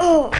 Oh!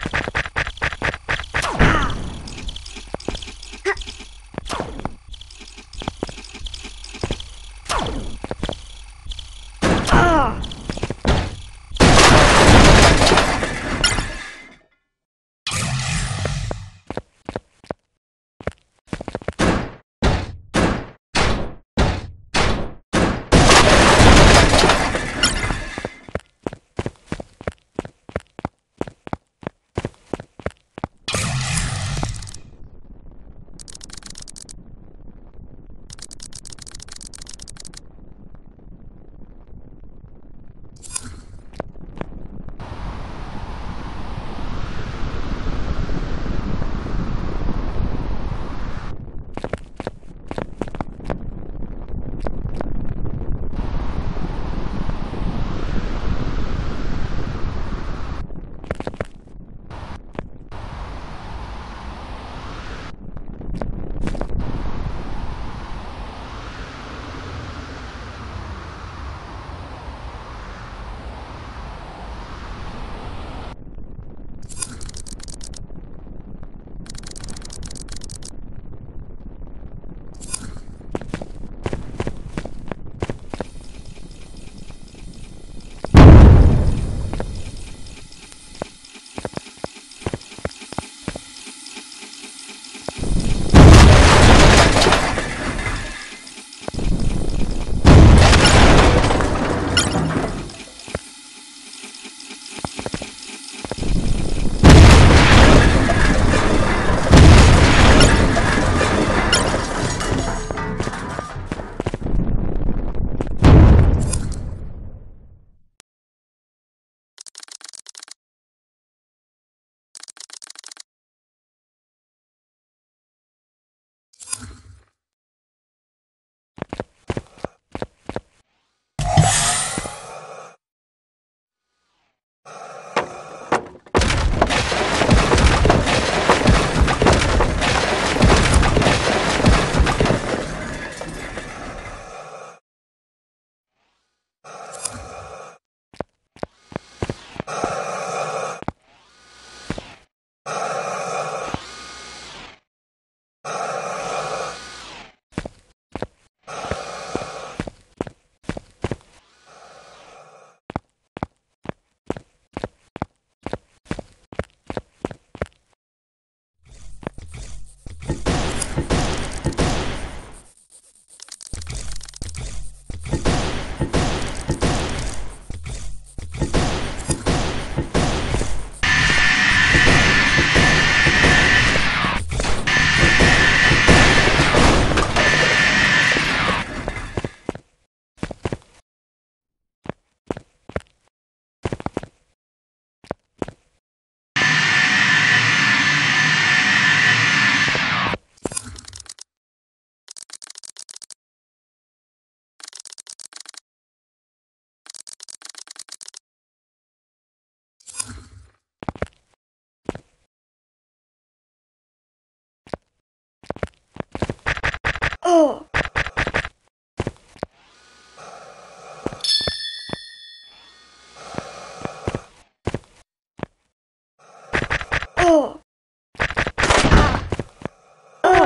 Oh! Oh!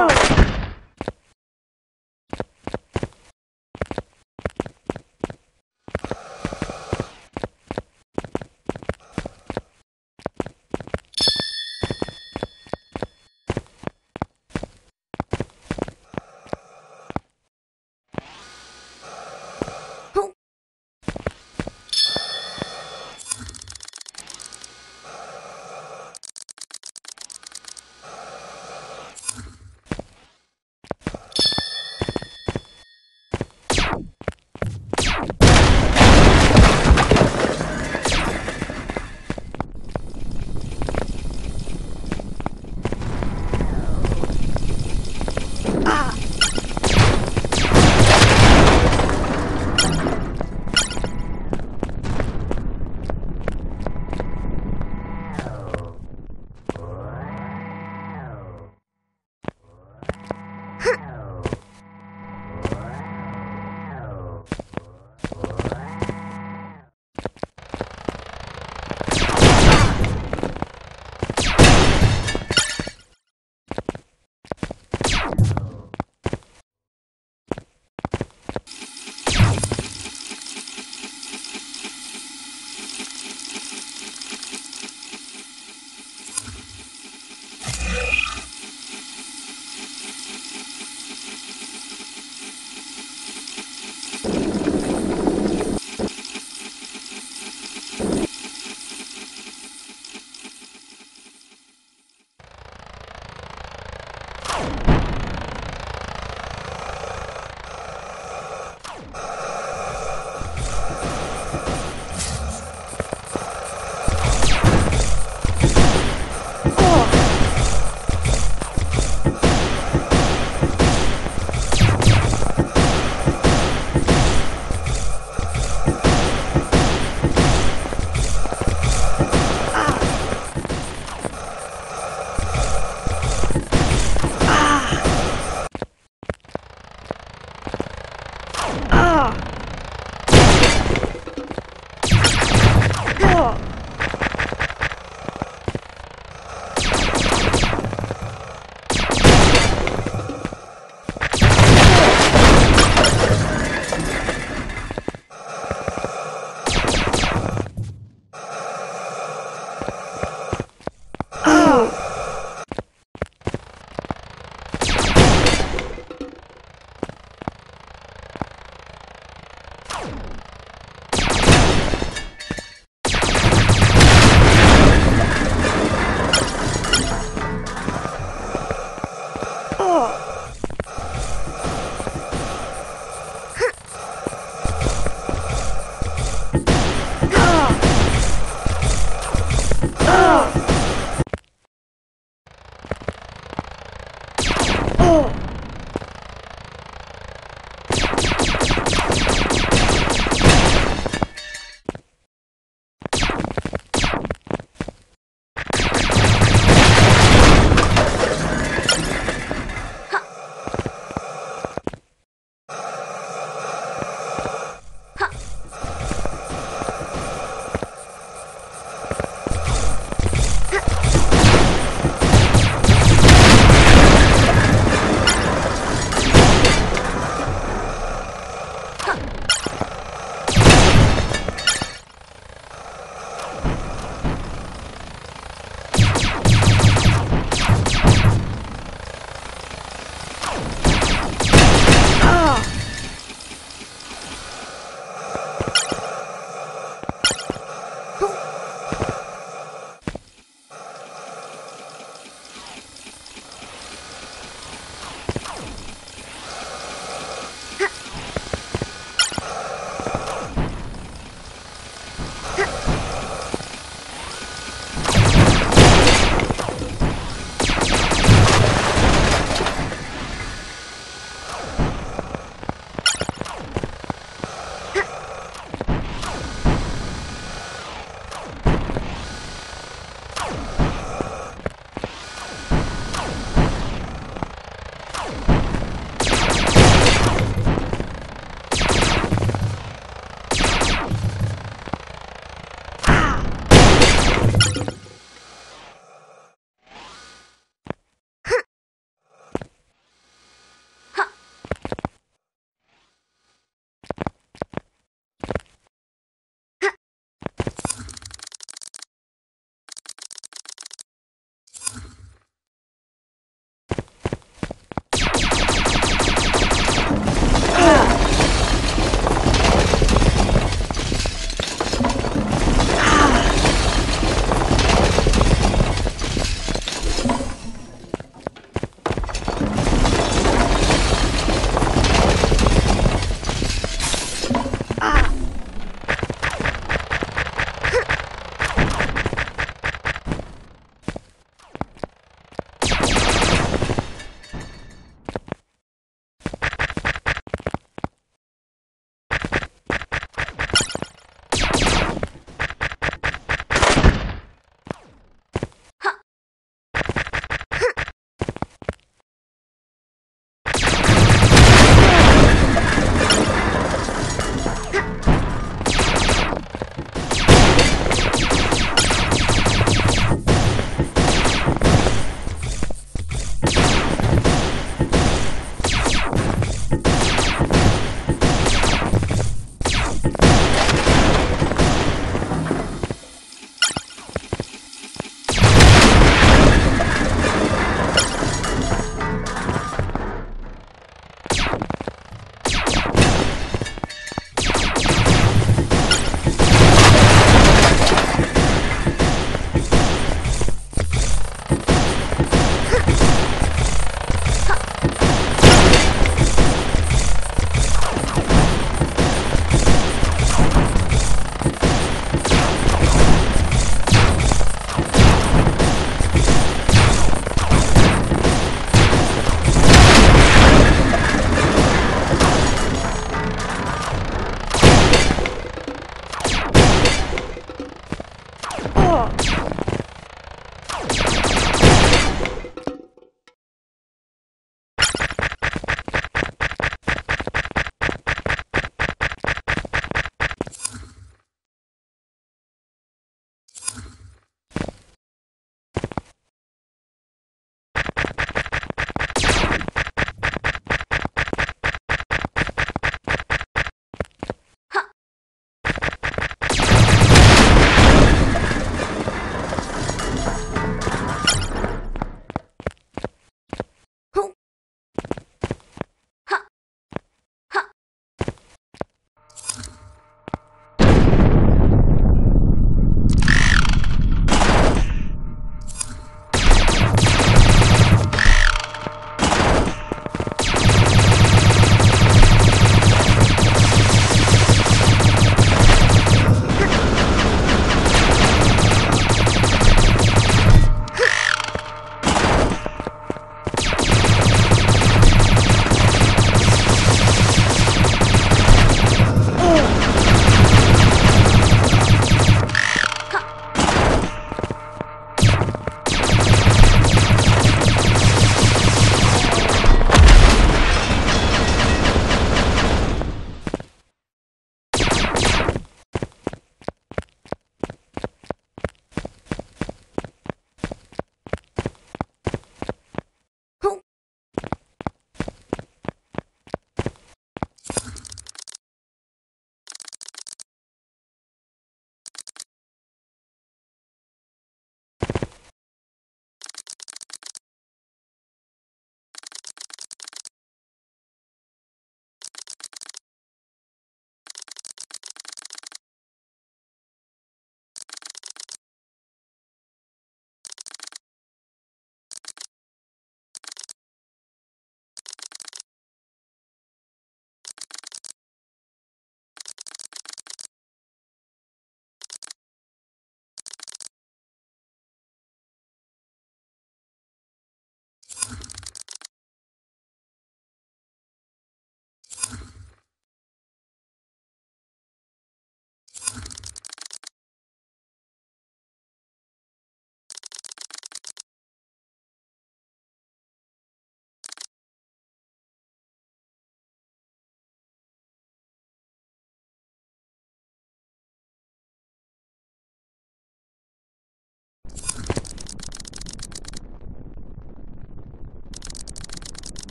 Oh!